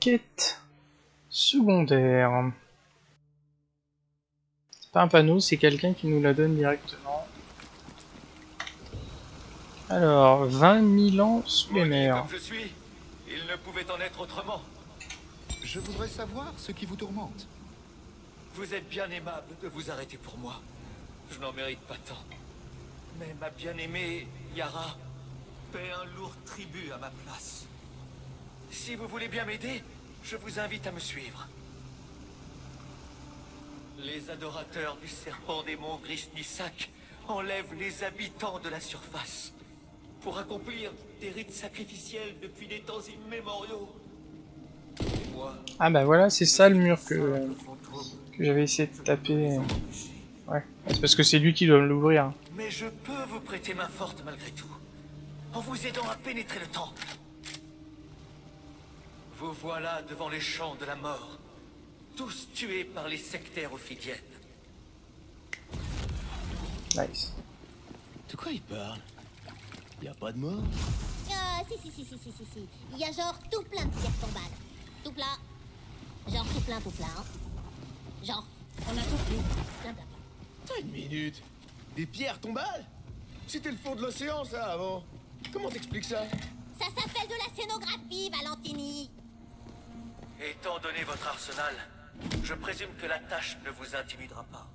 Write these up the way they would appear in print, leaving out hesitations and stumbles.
quête secondaire. C'est pas un panneau, c'est quelqu'un qui nous la donne directement. Alors, 20 000 ans sous les mers. Comme je suis, il ne pouvait en être autrement. Je voudrais savoir ce qui vous tourmente. Vous êtes bien aimable de vous arrêter pour moi. Je n'en mérite pas tant. Mais ma bien-aimée, Yara, paie un lourd tribut à ma place. Si vous voulez bien m'aider, je vous invite à me suivre. Les adorateurs du serpent démon Gris-Nissak enlèvent les habitants de la surface pour accomplir des rites sacrificiels depuis des temps immémoriaux. Ah bah voilà, c'est ça le mur que j'avais essayé de taper. Ouais, c'est parce que c'est lui qui doit l'ouvrir. Mais je peux vous prêter main forte malgré tout, en vous aidant à pénétrer le temple. Vous voilà devant les champs de la mort, tous tués par les sectaires ophidiennes. Nice. De quoi il parle? Y a pas de mort? Si. Y a genre tout plein de pierres tombales. Tout plat. Genre tout plein. Hein. Genre, on a tout pris. T'as une minute. Des pierres tombales? C'était le fond de l'océan, ça, avant. Comment t'expliques ça? Ça s'appelle de la scénographie, Valentini. Étant donné votre arsenal, je présume que la tâche ne vous intimidera pas.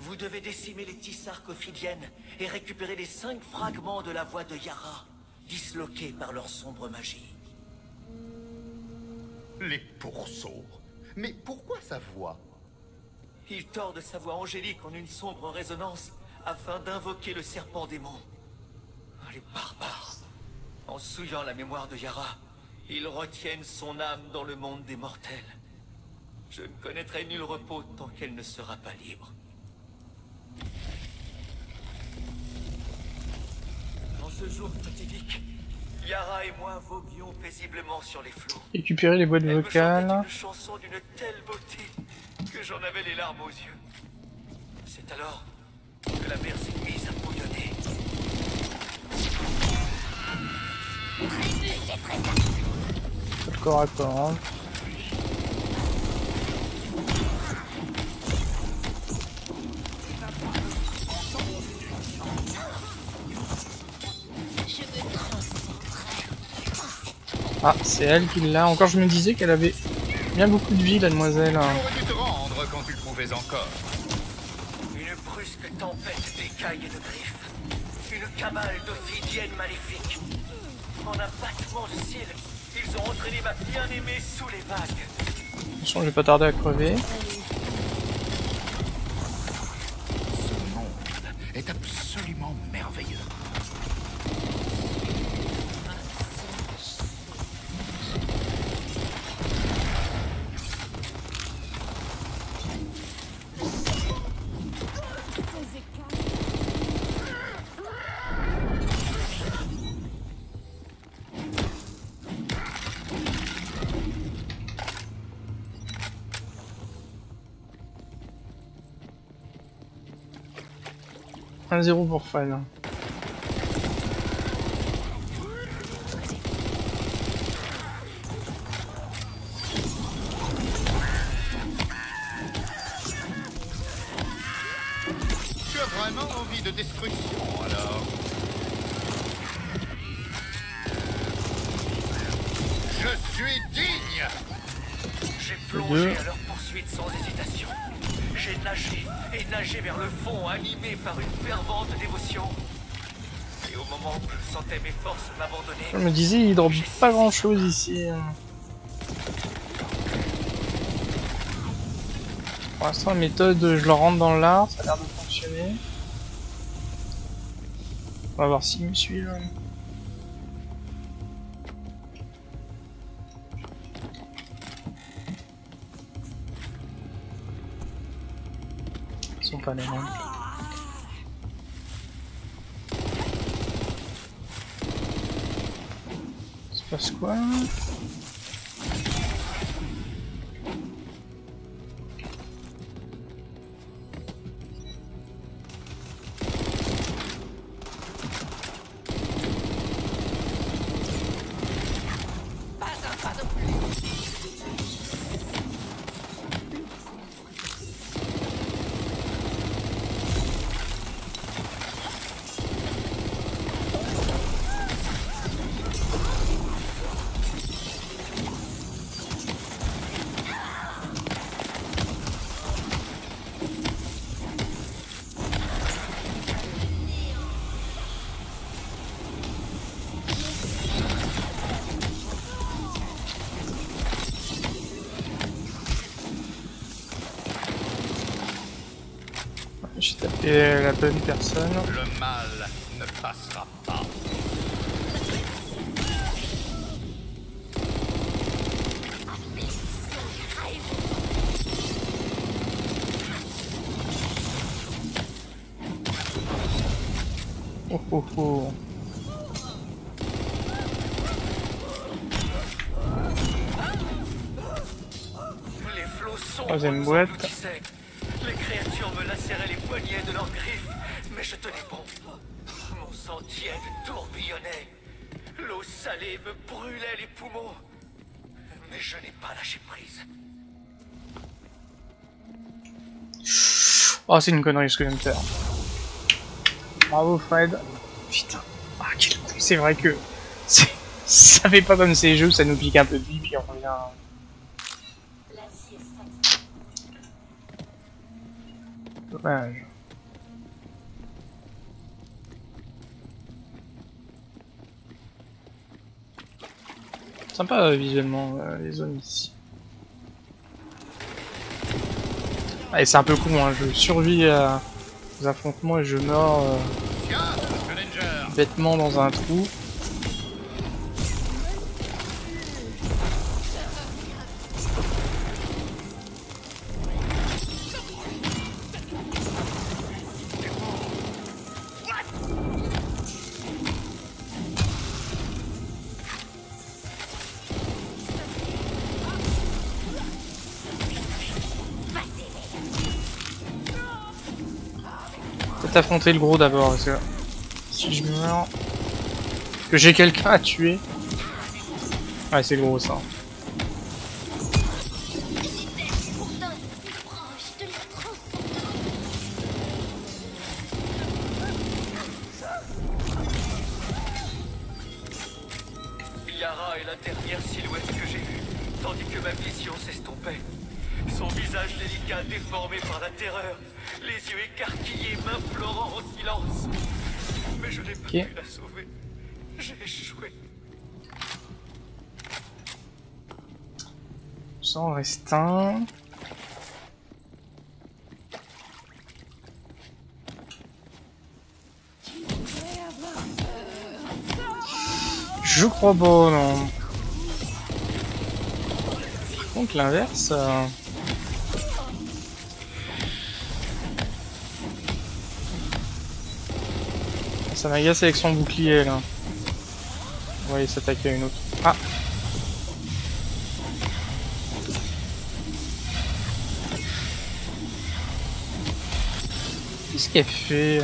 Vous devez décimer les tissarques ophidiennes et récupérer les 5 fragments de la voix de Yara, disloqués par leur sombre magie. Les pourceaux. Mais pourquoi sa voix? Il tord de sa voix angélique en une sombre résonance afin d'invoquer le serpent démon. Les barbares, en souillant la mémoire de Yara, ils retiennent son âme dans le monde des mortels. Je ne connaîtrai nul repos tant qu'elle ne sera pas libre. En ce jour fatidique, Yara et moi voguions paisiblement sur les flots. Récupérer les boîtes vocales. Une chanson d'une telle beauté que j'en avais les larmes aux yeux. C'est alors que la mer s'est mise à bouillonner. Pas de corps à corps. Hein. Ah, c'est elle qui l'a. Encore, je me disais qu'elle avait bien beaucoup de vie, la demoiselle. Tu aurais dû te rendre quand tu le pouvais encore. Une brusque tempête d'écailles et de griffes. Une cabale d'ophidiennes maléfiques. En un battement de cils, ils ont entraîné ma bien-aimée sous les vagues. Attention, je vais pas tarder à crever. Ce monde est absolument merveilleux. Un 0 pour fan. Tu as vraiment envie de destruction alors? Je suis digne. J'ai plongé à leur poursuite sans hésitation. J'ai nagé et nagé vers le fond, animé par une fervente dévotion. Et au moment où je sentais mes forces m'abandonner... Je me disais, il ne drop pas grand-chose ici. Pour l'instant, la méthode, je le rentre dans l'art, ça a l'air de fonctionner. On va voir s'il me suit, là. Sont pas les mêmes. Il se passe quoi? Pas un pas de plus. Et la bonne personne. Le mal ne passera pas. Oh oh oh. Les flots sont les créatures me lacéraient les poignets de leurs griffes, mais je tenais bon. Mon sang tiède tourbillonnait. L'eau salée me brûlait les poumons. Mais je n'ai pas lâché prise. Oh, c'est une connerie ce que je viens de faire. Bravo Fred. Putain, ah, quel coup. C'est vrai que ça fait pas comme ces jeux où ça nous pique un peu de vie puis on revient. Dommage. Sympa visuellement les zones ici. Allez, c'est un peu con, hein. Je survis à des affrontements et je meurs bêtement dans un trou. Affronter le gros d'abord parce que si je meurs que j'ai quelqu'un à tuer. Ouais, c'est gros ça. Yara est la dernière silhouette que j'ai vue, tandis que ma vision s'estompait. Son visage délicat déformé par la terreur, les yeux écarquillés m'implorant en silence. Mais je n'ai pas pu la sauver. J'ai échoué. J'en reste un. Je crois bon, non. Par contre, l'inverse... Ça m'agace avec son bouclier là. On va aller s'attaquer à une autre. Ah! Qu'est-ce qu'elle fait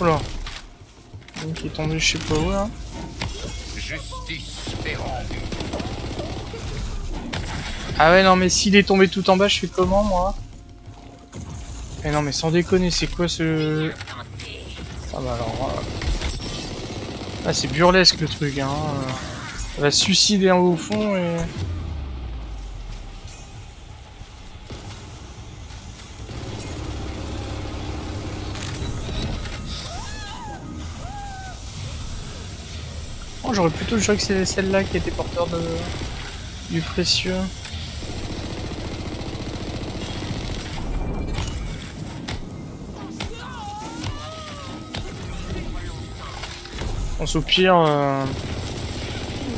Oh là! Une qui est tombée, je sais pas où là. Justice est rendue. Ah ouais, non mais s'il est tombé tout en bas, je fais comment moi? Eh non mais sans déconner, c'est quoi ce... Ah bah alors... Ah, c'est burlesque le truc, hein. Elle va se suicider en haut au fond et... Oh, j'aurais plutôt juré que c'était celle-là qui était porteur de... du précieux. Au pire,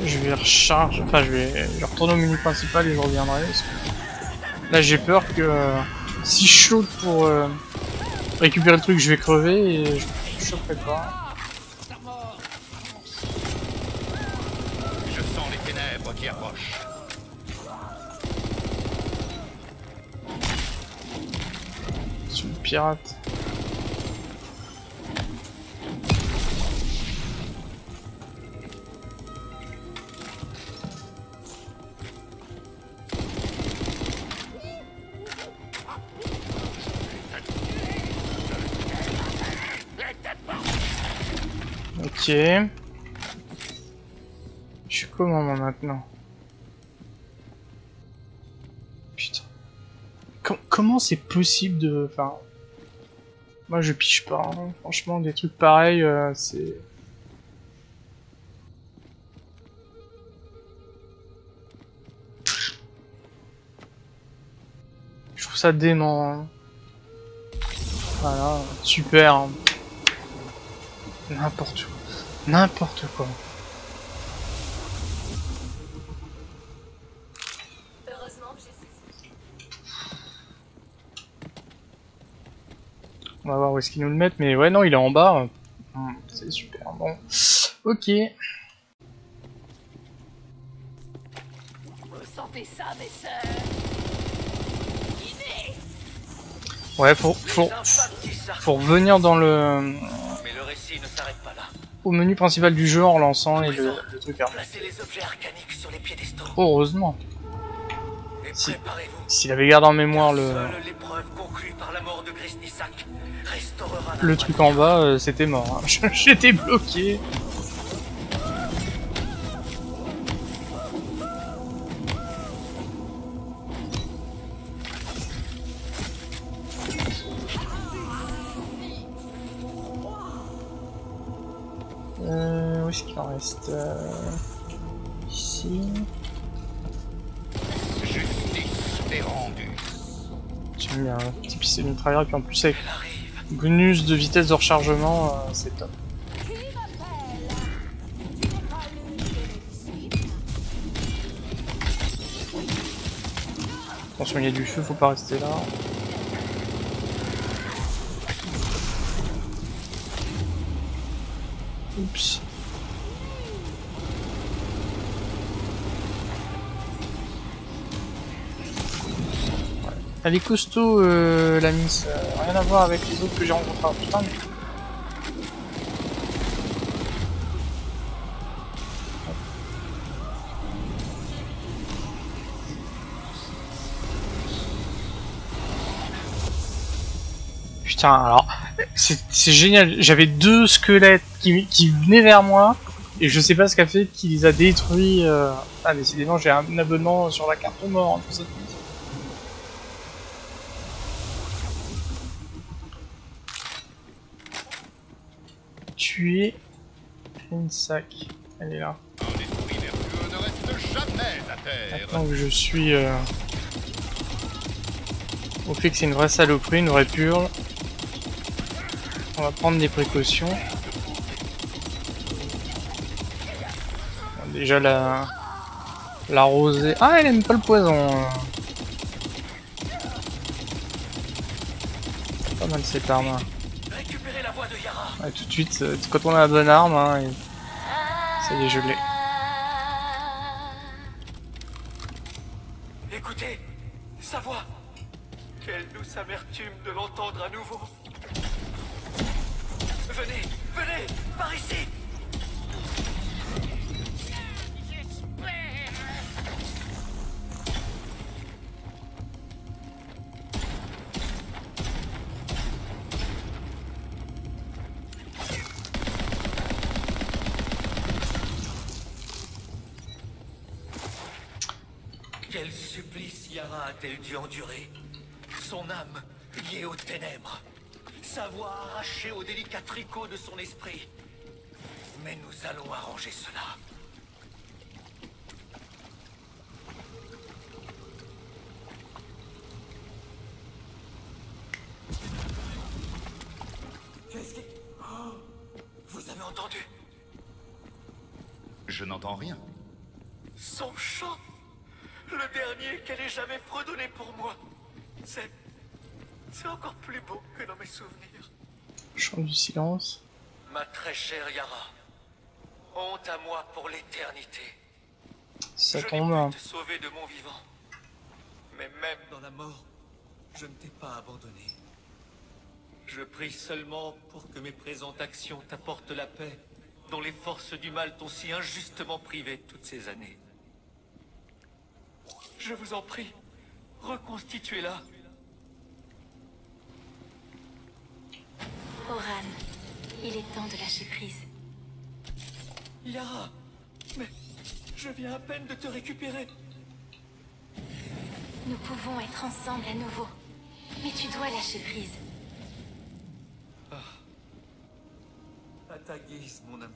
je vais recharger, enfin je vais retourner au menu principal et je reviendrai. Parce que là j'ai peur que si je shoot pour récupérer le truc, je vais crever et je choperai pas. Je sens les ténèbres qui approchent. Je suis le pirate. Ok. Je suis comment moi maintenant? Putain. Comment c'est possible de... Enfin... Moi je pige pas, hein. Franchement des trucs pareils, c'est... ça dément. Voilà, super. N'importe quoi. N'importe quoi. On va voir où est-ce qu'ils nous le mettent, mais ouais, non, il est en bas. C'est super, bon. Ok. Ouais, faut revenir dans le... au menu principal du jeu en lançant les le truc. Heureusement. S'il avait gardé en mémoire le truc en bas, c'était mort. Hein. J'étais bloqué. Où est-ce qu'il en reste? Ici. J'ai mis un petit pistolet mitrailleur et puis en plus avec Gnus de vitesse de rechargement, c'est top. Attention, il y a du feu, faut pas rester là. Oups. Elle est costaud, la miss, rien à voir avec les autres que j'ai rencontrés. Putain, mais... Putain, alors, c'est génial. J'avais deux squelettes qui venaient vers moi, et je sais pas ce qu'a fait qui les a détruits. Ah, décidément, j'ai un abonnement sur la carte mort, tout ça. Tuer Nissak, elle est là. Maintenant que je suis au fait que c'est une vraie saloperie, une vraie purge, on va prendre des précautions. Déjà la rosée. Ah, elle aime pas le poison. Pas mal cette arme. Hein. Ouais, tout de suite, quand on a la bonne arme, hein, et... ça y est, je l'ai. Écoutez, sa voix. Quelle douce amertume de l'entendre à nouveau. Venez, venez, par ici. Quel supplice Yara a-t-elle dû endurer? Son âme liée aux ténèbres, sa voix arrachée aux délicats tricots de son esprit. Mais nous allons arranger cela. Qu'est-ce que... Oh, vous avez entendu? Je n'entends rien. Son chant? Le dernier qu'elle ait jamais fredonné pour moi. C'est encore plus beau que dans mes souvenirs. Chant du silence. Ma très chère Yara, honte à moi pour l'éternité. Ça tombe. Je n'ai pu te sauver de mon vivant. Mais même dans la mort, je ne t'ai pas abandonné. Je prie seulement pour que mes présentes actions t'apportent la paix, dont les forces du mal t'ont si injustement privé toutes ces années. Je vous en prie, reconstituez-la. Oran, il est temps de lâcher prise. Yara, mais je viens à peine de te récupérer. Nous pouvons être ensemble à nouveau, mais tu dois lâcher prise. Ah. À ta guise, mon amour.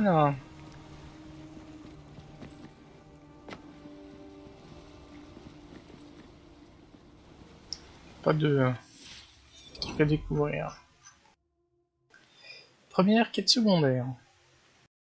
Voilà. Pas de truc à découvrir. Première quête secondaire.